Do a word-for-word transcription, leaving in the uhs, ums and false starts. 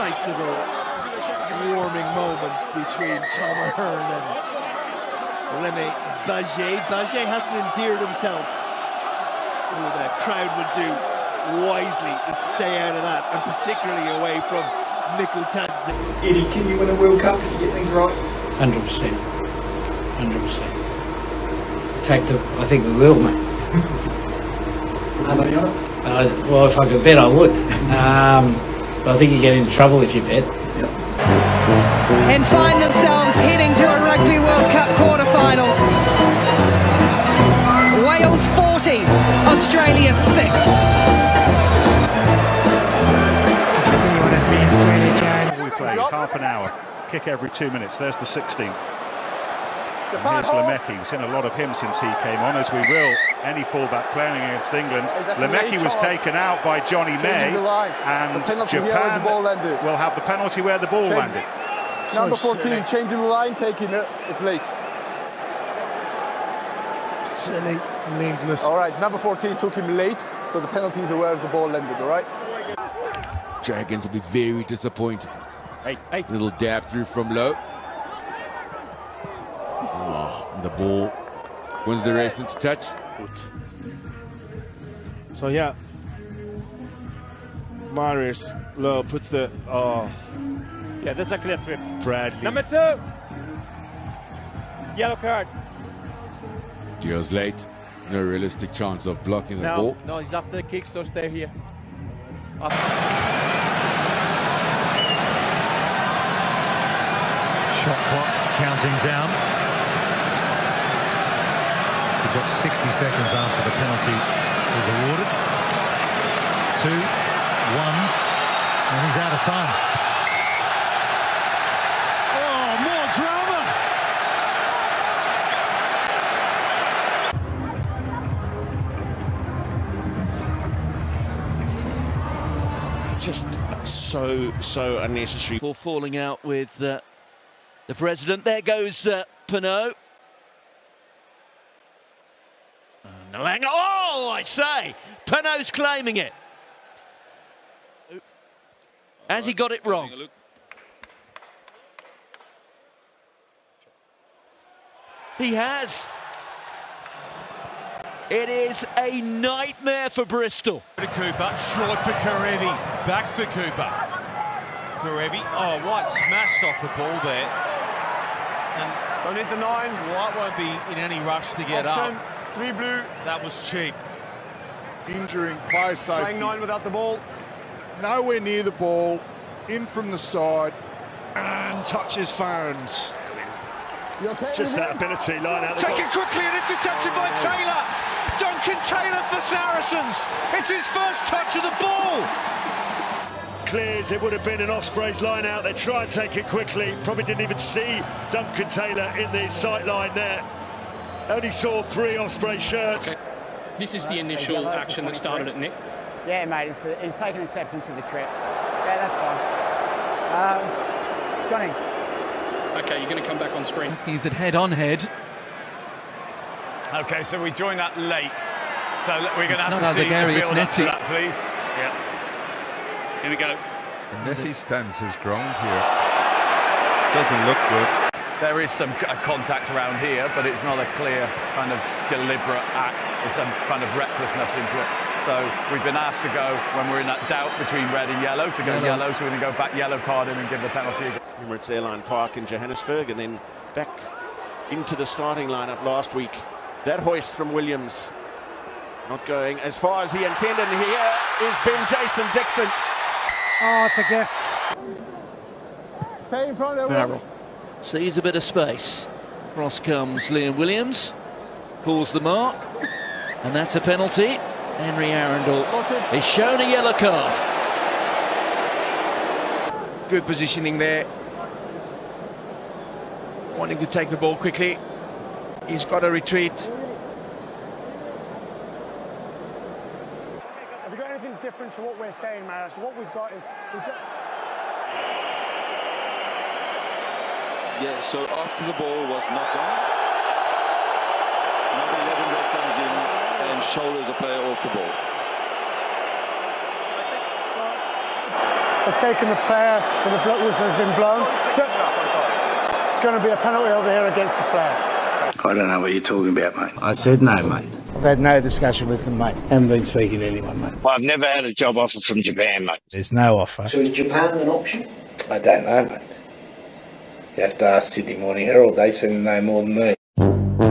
nice little warming moment between Tom O'Hearn and René Bajé. Bajé hasn't endeared himself. Ooh, the crowd would do wisely to stay out of that, and particularly away from Nikol Tadzi. Eddie, can you win a World Cup if you get things right? one hundred percent. one hundred percent. In fact, I think we will, mate. Somebody on it? Uh, well, if I could bet, I would. Um, but I think you get into trouble if you bet. Yep. And find themselves heading to a Rugby World Cup quarter-final. Wales forty, Australia six. Let's see what it means to Eddie Jones. We play half an hour, kick every two minutes. There's the sixteenth. And here's Lamecki. We've seen a lot of him since he came on, as we will any fullback playing against England. Lamecki was taken out by Johnny May, and Japan will have the penalty where the ball landed. Number fourteen, changing the line, taking it. It's late. Silly, needless. All right, number fourteen took him late, so the penalty is where the ball landed. All right. Dragons will be very disappointed. Hey, hey. Little dab through from Low. Oh, the ball wins the race into touch. So yeah, Maris Low puts the oh yeah, that's a clear trip. Bradley number two, yellow card. Deals late, no realistic chance of blocking the no, ball. No, he's after the kick, so stay here. After. Shot clock counting down. We've got sixty seconds after the penalty is awarded. Two, one, and he's out of time. Oh, more drama! Just so, so unnecessary. Before falling out with uh, the president. There goes uh, Pino. Oh, I say, Pino's claiming it. Has he got it wrong? He has. It is a nightmare for Bristol. To Cooper, short for Karevi, back for Cooper. Karevi, oh, White smashed off the ball there. And don't need the nine. White won't be in any rush to get Option. Up. Three blue. That was cheap. Injuring player safety. Playing nine without the ball. Nowhere near the ball. In from the side. And touches found. Okay, just that ability. Line out. Taken quickly and intercepted by Taylor. Duncan Taylor for Saracens. It's his first touch of the ball. Clears. It would have been an Osprey's line out. They try and take it quickly. Probably didn't even see Duncan Taylor in the sight line there. Only saw three Osprey shirts. This is the initial action that started at Nick. Yeah, mate, he's, he's taken exception to the trip. Yeah, that's fine. Um, Johnny. OK, you're going to come back on screen. He's at head-on head. OK, so we joined that late. So we're going to have to see the build-up to that, please. Yeah. Here we go. Nessie stands his ground here. Doesn't look good. There is some contact around here, but it's not a clear kind of deliberate act. There's some kind of recklessness into it. So we've been asked to go, when we're in that doubt between red and yellow, to go yellow. yellow, so we're going to go back yellow card in and give the penalty. Emirates Airline Park in Johannesburg, and then back into the starting lineup last week. That hoist from Williams, not going as far as he intended. Here is Ben Jason Dixon. Oh, it's a gift. Stay in front of him. Sees a bit of space. Cross comes Liam Williams, calls the mark, and that's a penalty. Henry Arundel is shown a yellow card. Good positioning there. Wanting to take the ball quickly. He's got a retreat. Have we got anything different to what we're saying, Maris? What we've got is... We've Yeah, so after the ball was knocked on, number eleven red comes in and shoulders a player off the ball. has taken the player and the block whistle has been blown. So it's going to be a penalty over here against this player. I don't know what you're talking about, mate. I said no, mate. I've had no discussion with them, mate. Haven't been speaking to anyone, mate. Well, I've never had a job offer from Japan, mate. There's no offer. So is Japan an option? I don't know, mate. You have to ask Sydney Morning Herald. They seem to know more than me.